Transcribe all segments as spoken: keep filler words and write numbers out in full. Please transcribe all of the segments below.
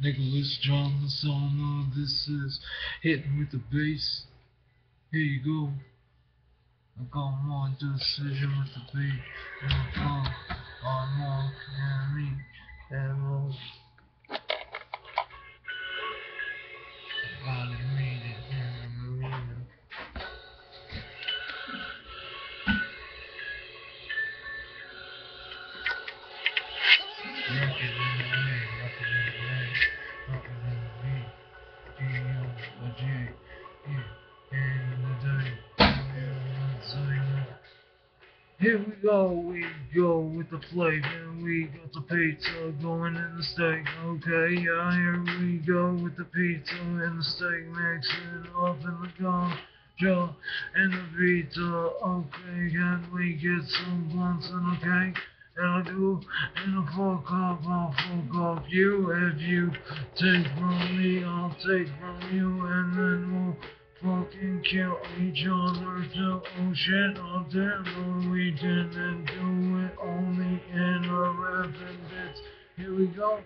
Nicholas John Messana, this is Hitting with the Bass. Here you go. I got more decision with the beat. And more, I'm more, and me, and more. Here we go, we go with the plate, and we got the pizza going in the steak, okay, yeah, here we go with the pizza and the steak, mixing up in the ganja and the pizza, okay, can we get some blunts and a cake? And I do, and a full cup, I'll fuck off you, if you take from me, I'll take from you, and then we'll fucking kill each other till oh shit all day, but we didn't do it only in our rapping bits. Here we go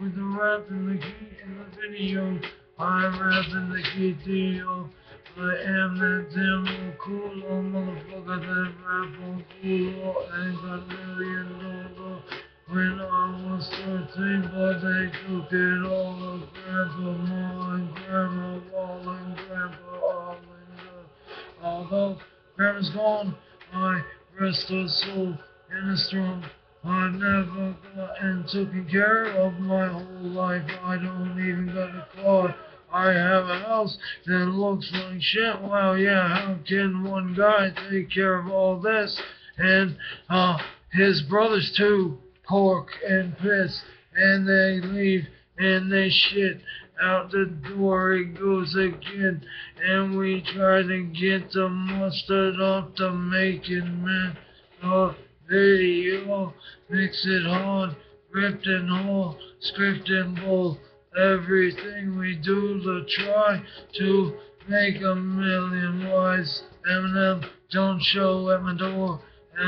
with the rap and the key in the video. I rap in the key deal. I am that damn old cool old motherfucker that rap on cool old and got a million dollar. When I was thirteen, but they took it all of grandpa, ma and grandma, all and grandpa, all and although grandma's gone, I rest her soul in a strong. I never got and taken care of my whole life. I don't even got a car. I have a house that looks like shit. Wow, yeah, how can one guy take care of all this? And uh, his brothers too. Pork and piss, and they leave, and they shit out the door. It goes again, and we try to get the mustard off to make it, man. The video, mix it hard, ripped and whole, script and bowl. Everything we do to try to make a million wise. Eminem, don't show at my door,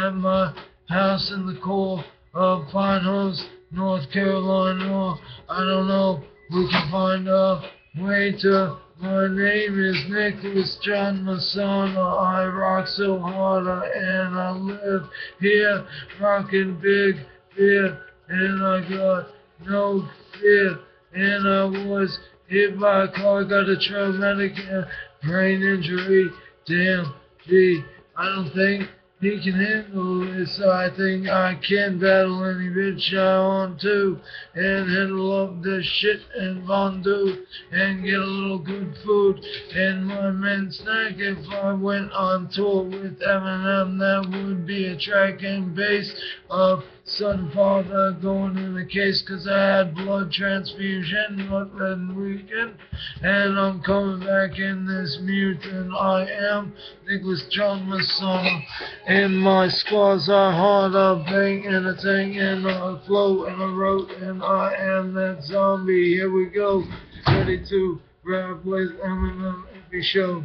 at my house in the core of Pinehurst, North Carolina, or I don't know, we can find a way to. My name is Nicholas John Messana, I rock so hard, and I live here, rocking big beer, and I got no fear, and I was hit by a car, got a traumatic brain injury, damn, gee, I don't think he can handle this. I think I can battle any bitch I want to, and handle up this shit and fondue, and get a little good food, and my main snack. If I went on tour with Eminem, that would be a track and bass of son father going in the case, cause I had blood transfusion, but then weekend, and I'm coming back in this mutant. I am Nicholas John Messana. And my scars are hard, I bang and I tank and I flow and I wrote and I am that zombie. Here we go, ready to rap with Eminem every show.